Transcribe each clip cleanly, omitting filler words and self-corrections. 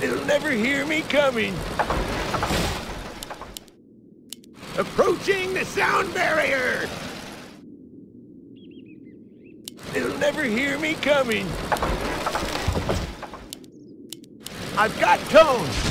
They'll never hear me coming. Approaching the sound barrier! They'll never hear me coming. I've got cones!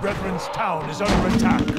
Brethren's town is under attack.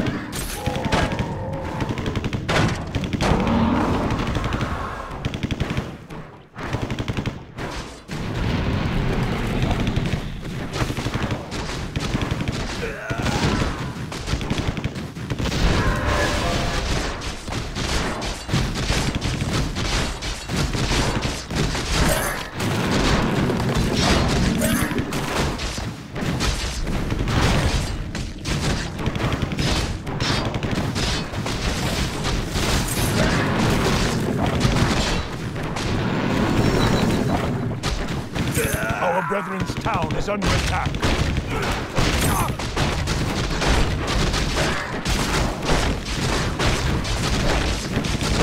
Brethren's town is under attack.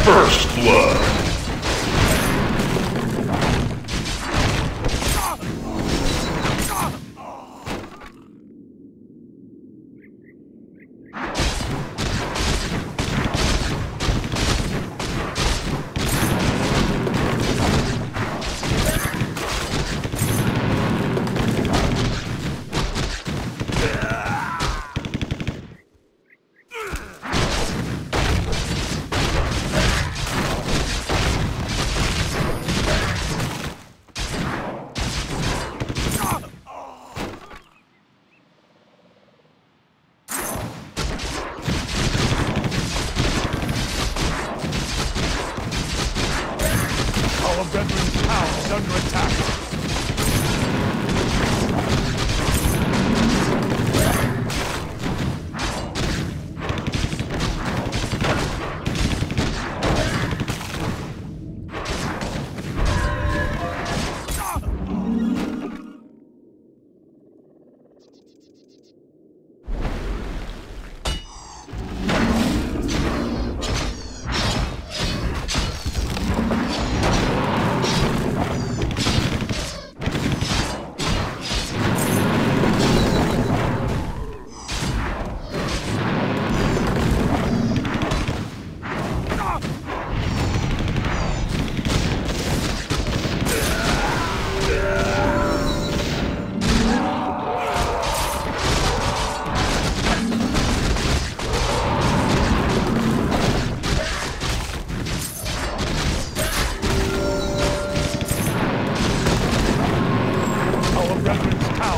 First blood.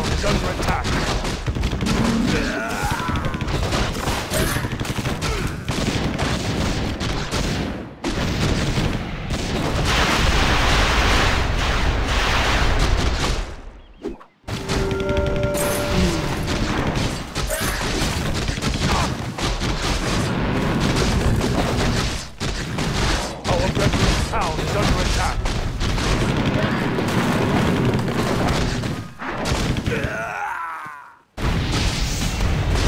charged under attack. Our reference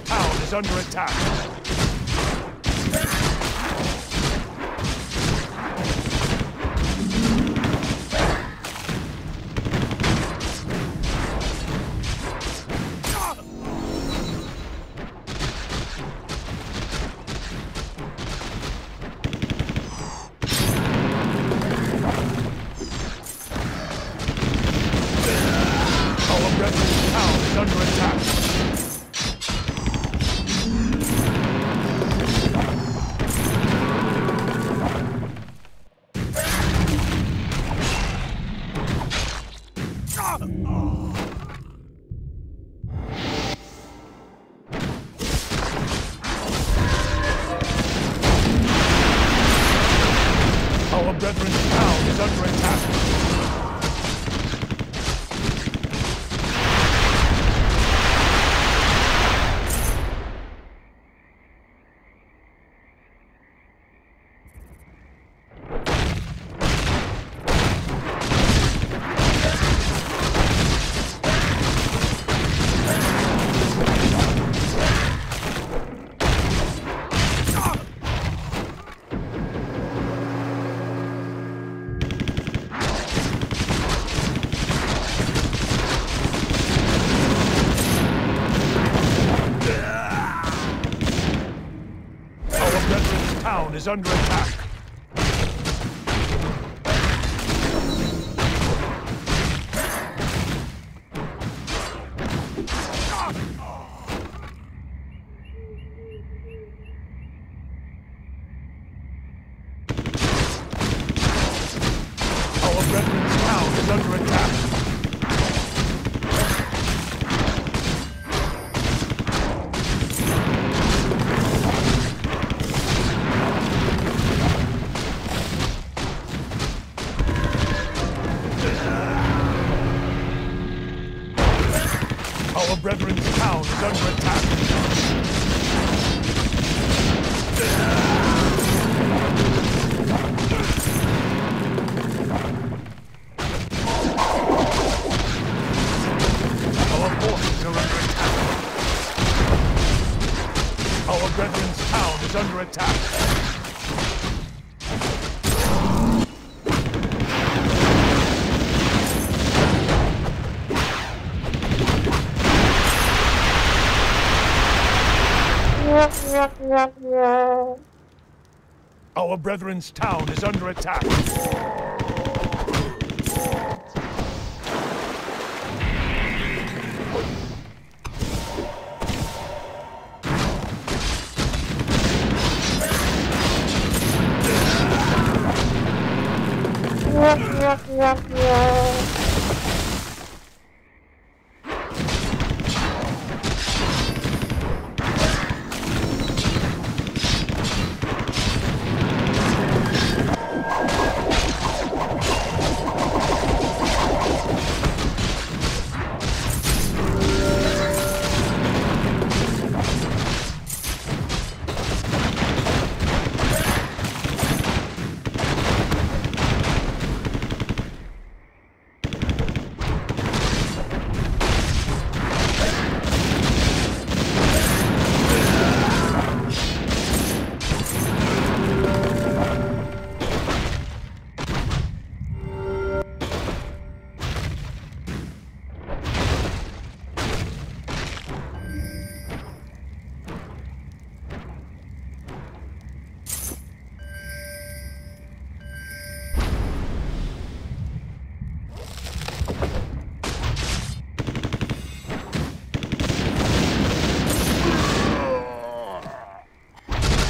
town is under attack. Reverend's town is under attack. Our Reverend's town is under attack. Our brethren's town is under attack. Town is under attack. Our brethren's town is under attack. Our brethren's town is under attack. Our forces are under attack. Our brethren's town is under attack. Our brethren's town is under attack.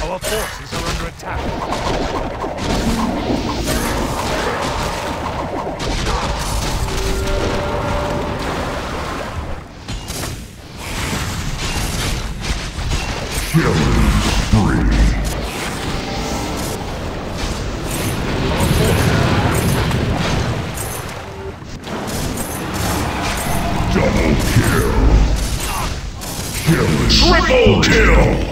Our forces are under attack. Killing spree. Triple kill!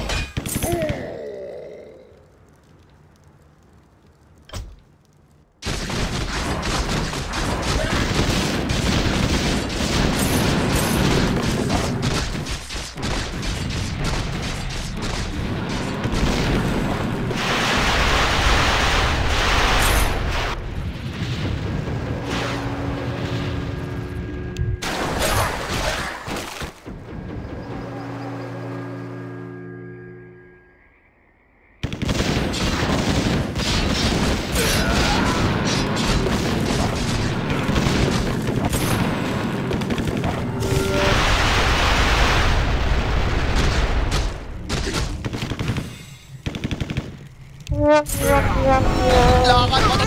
Laban mo ito!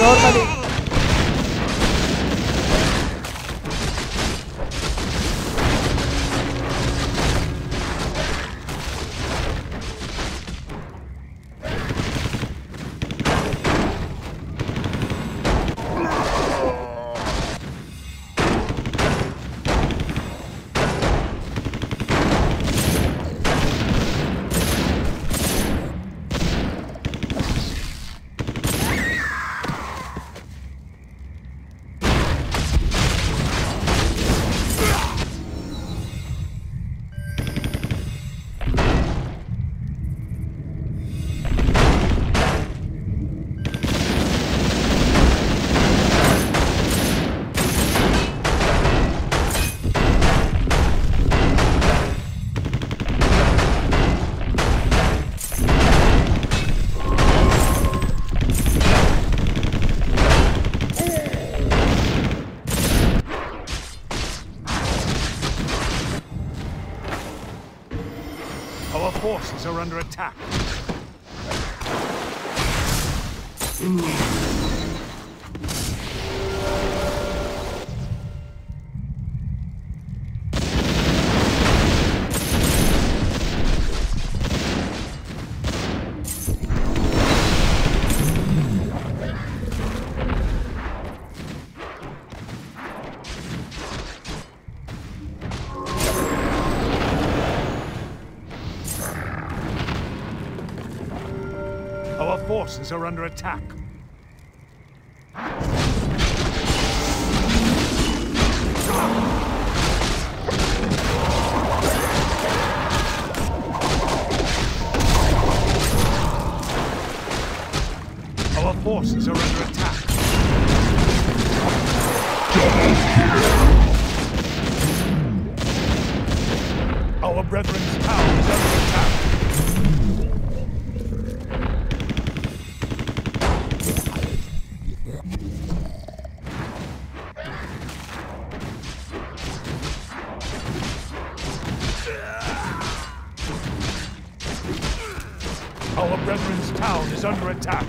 Normally! Forces are under attack. Our forces are under attack. Our forces are under attack. Our brethren's tower is under attack. Our brethren's town is under attack.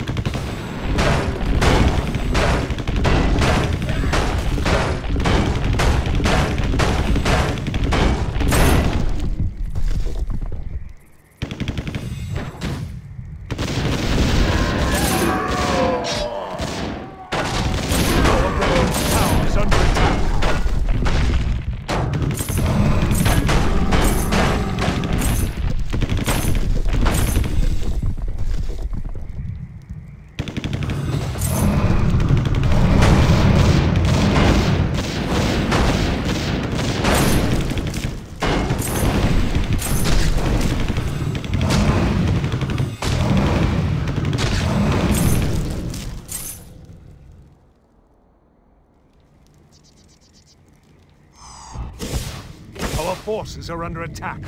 Our forces are under attack.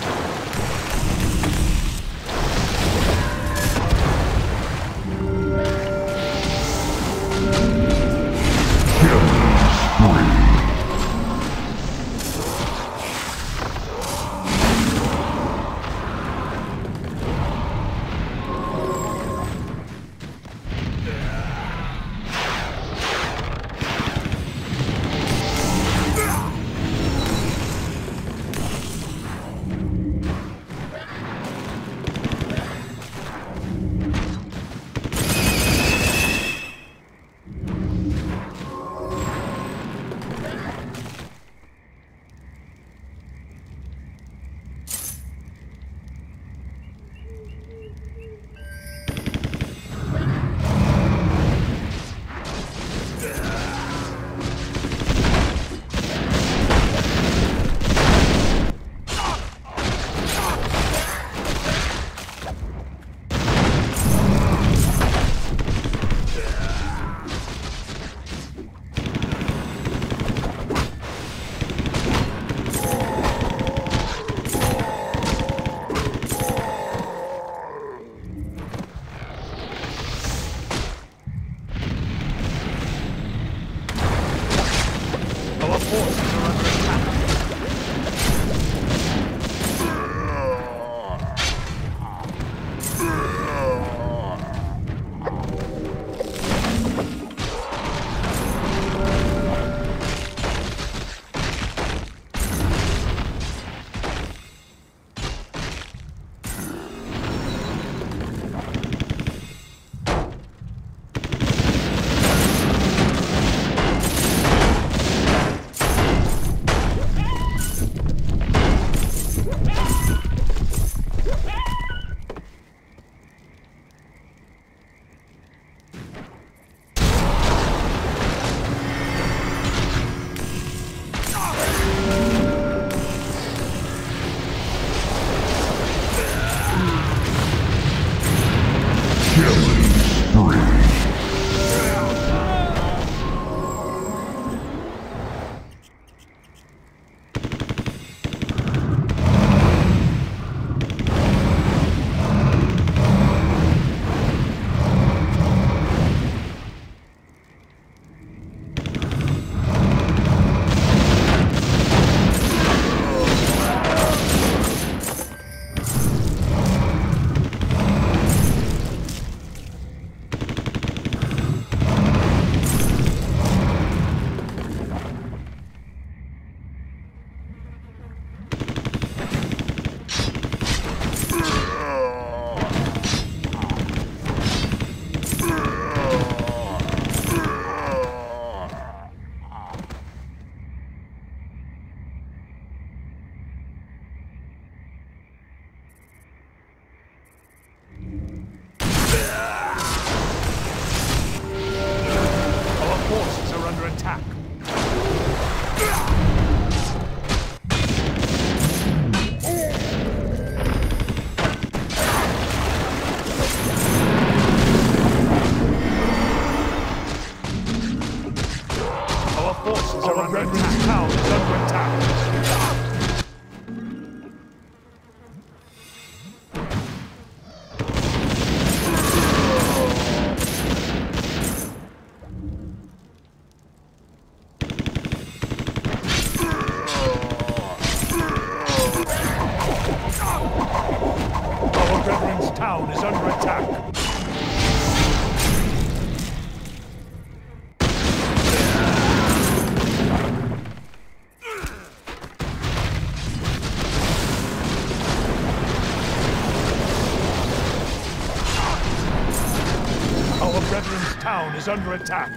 Is under attack.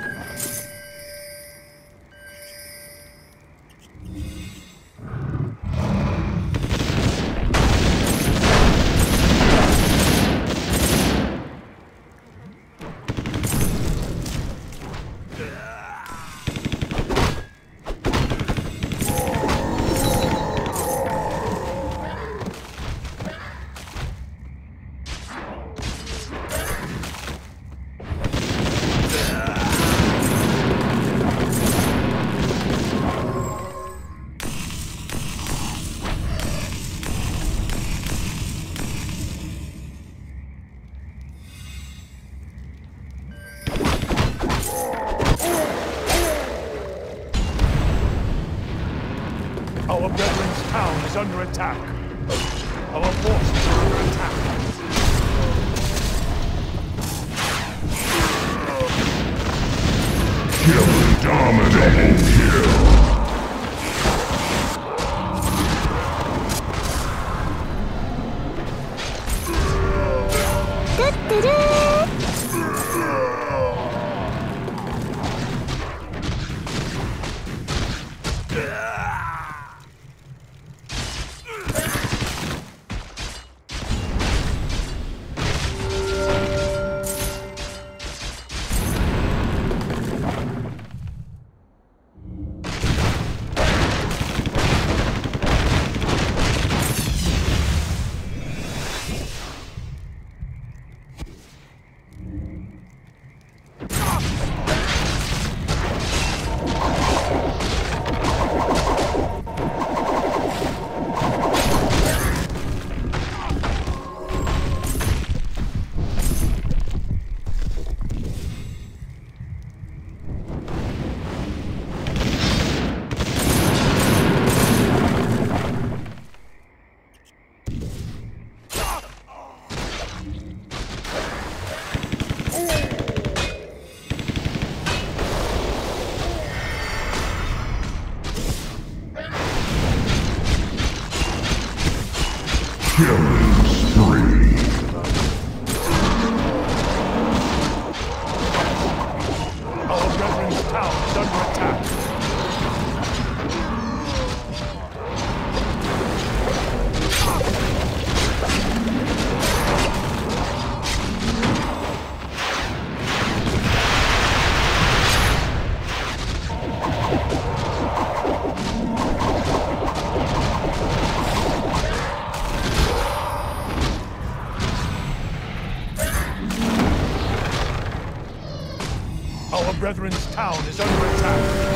brethren's town is under attack.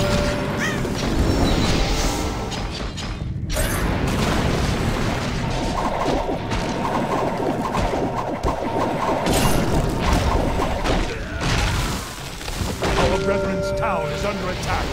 Our brethren's town is under attack.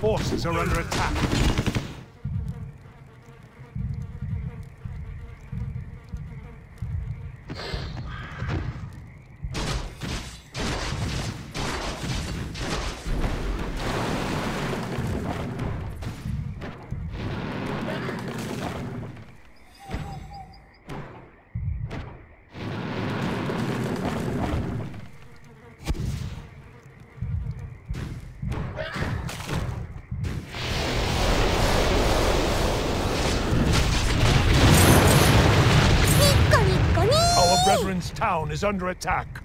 Forces are under attack. Catherine's town is under attack.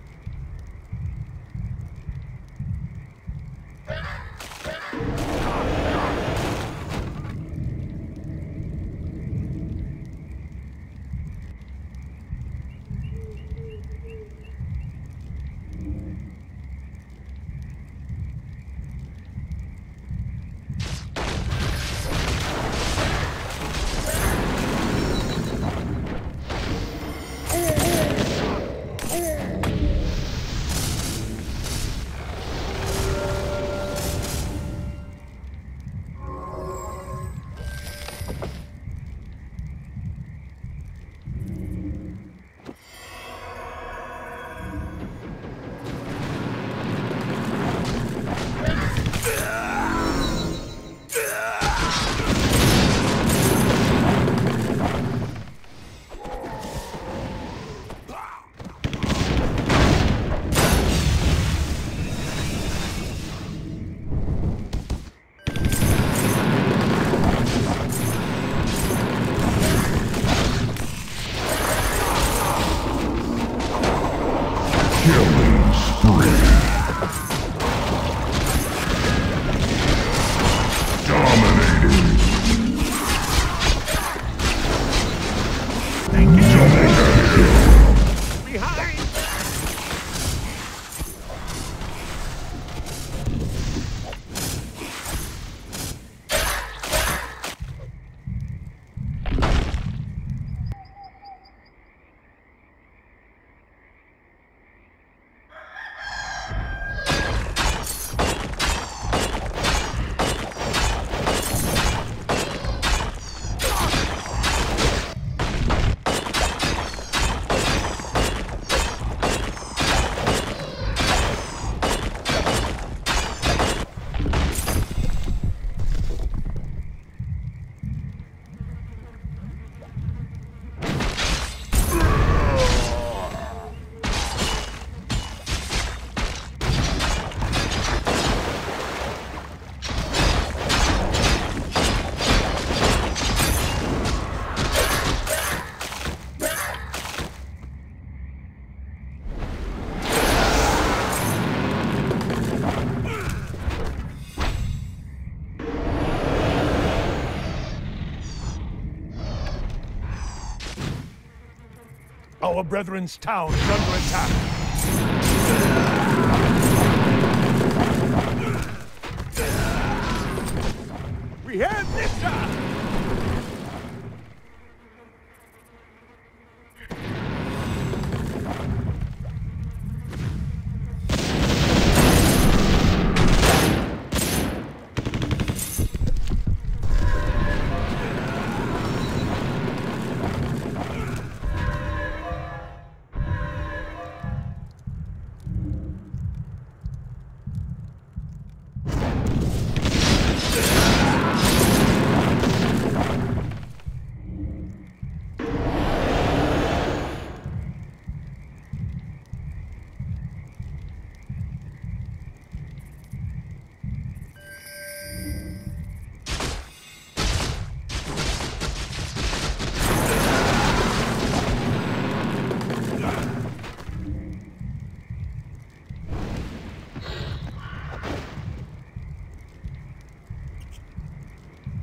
Our brethren's town is under attack.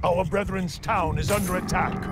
Our brethren's town is under attack.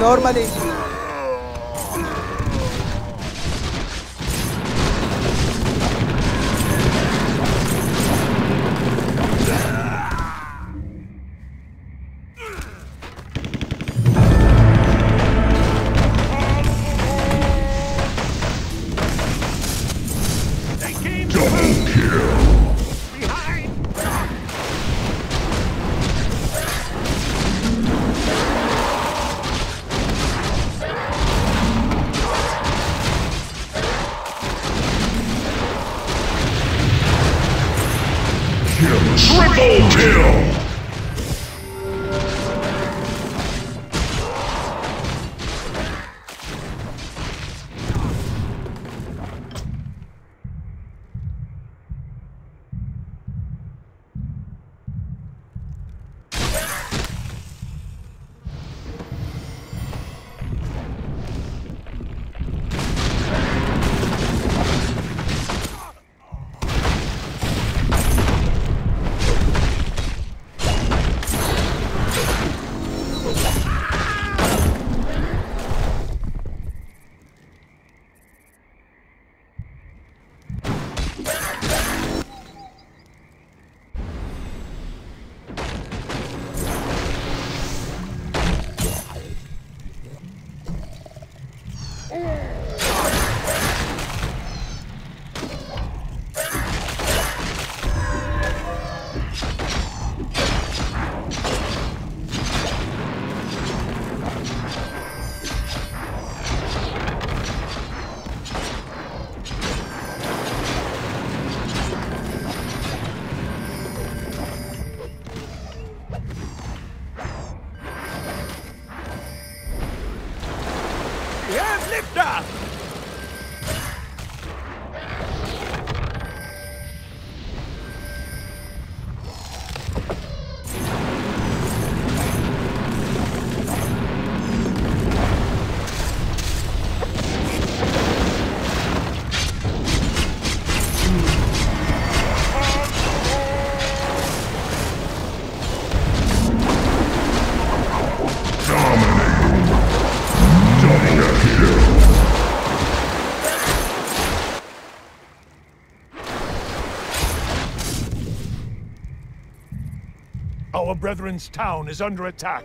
Normally. Our brethren's town is under attack.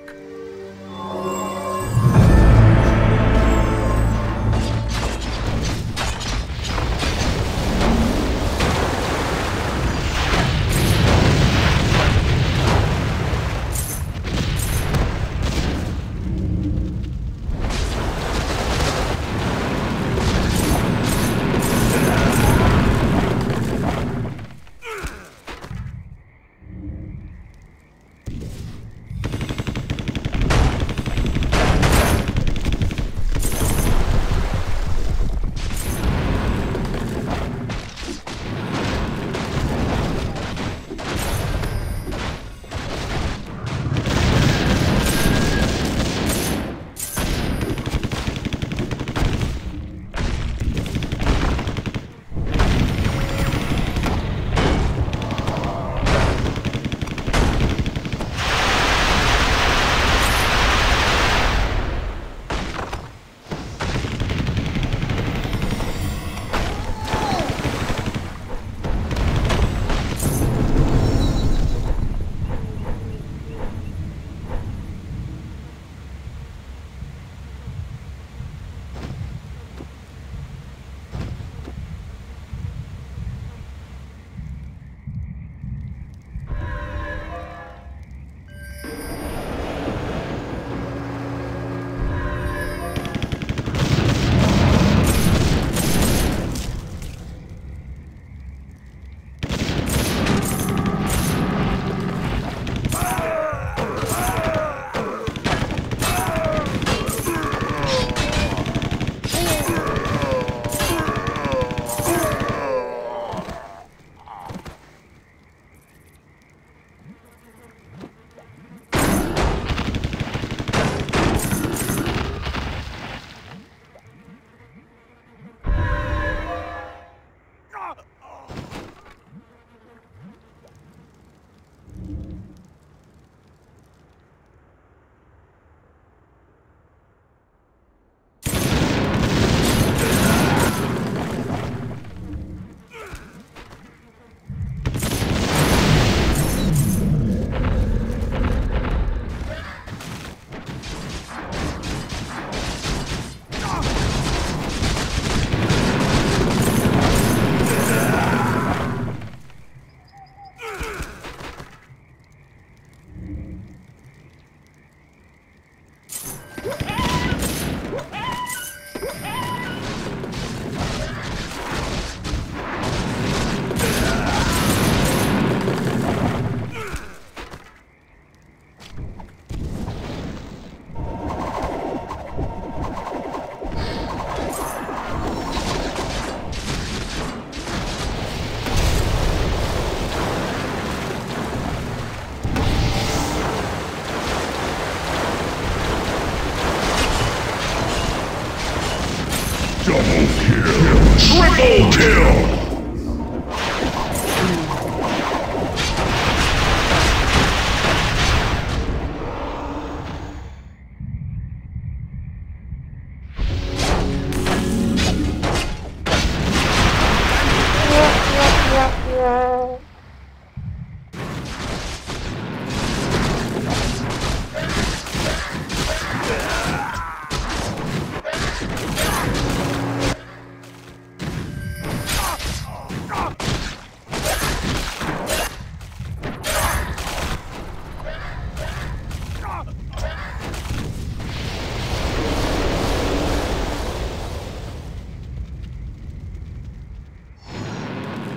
Triple kill!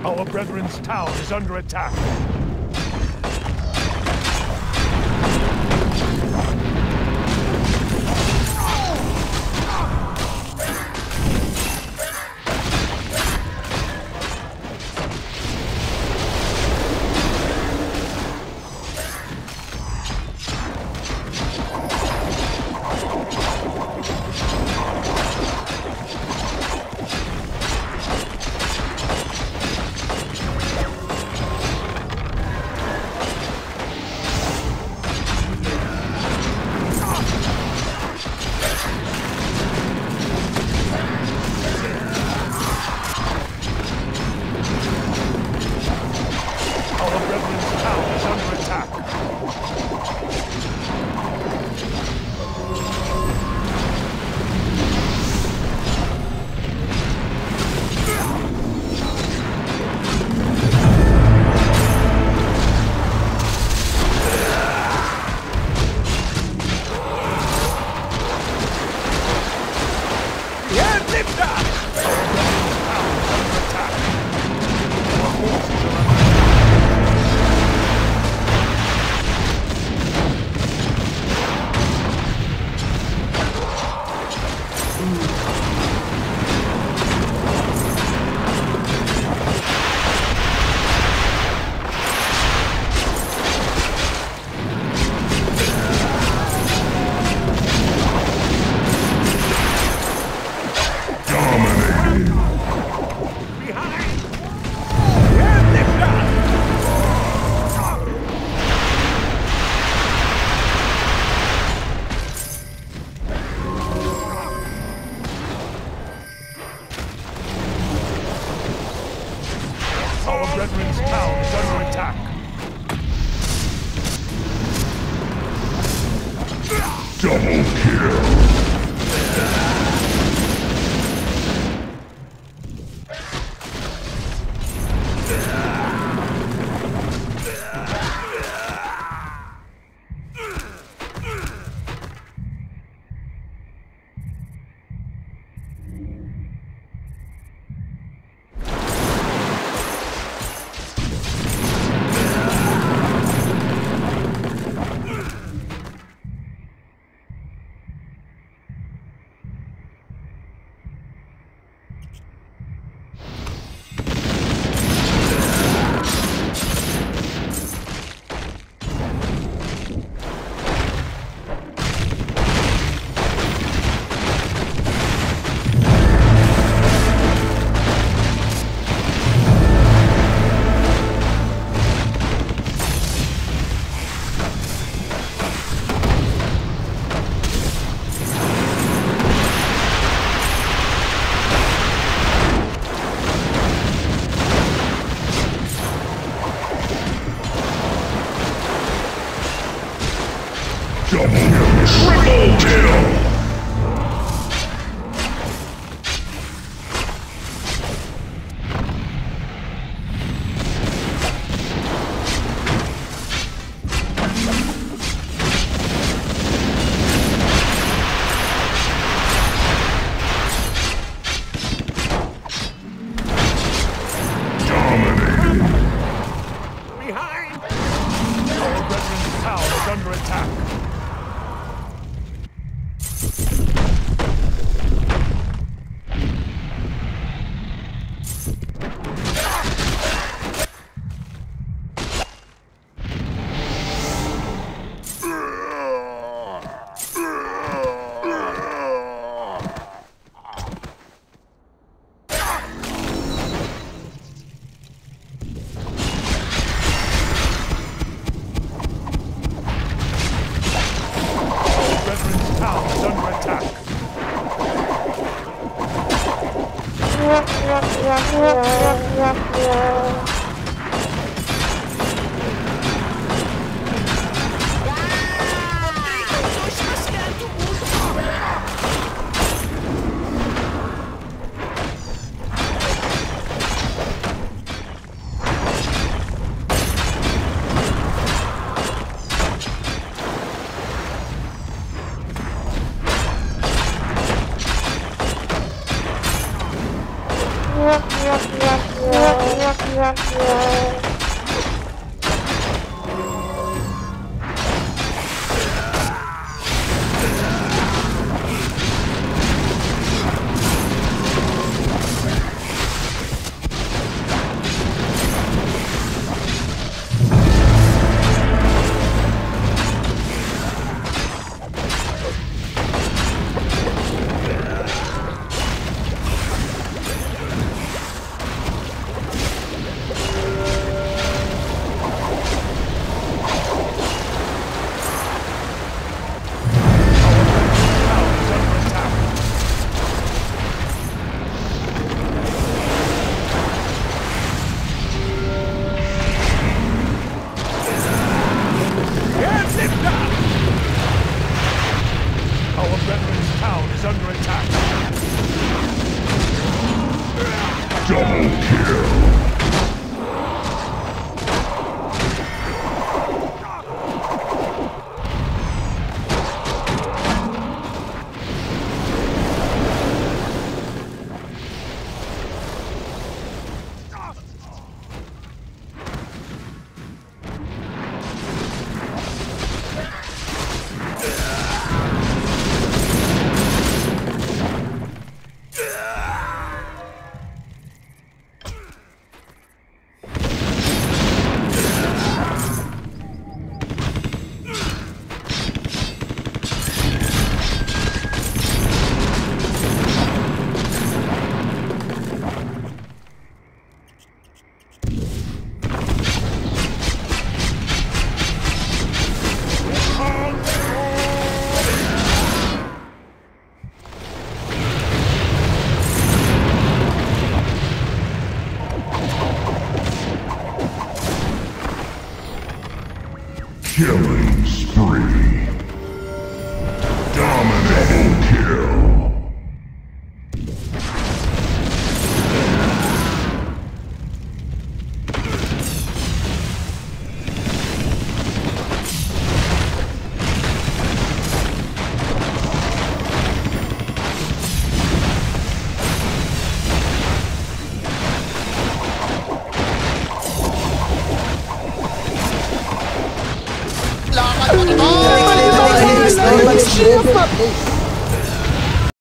Our brethren's town is under attack. Our brethren's town is under attack. Double kill. Killing spree. Dominating kill.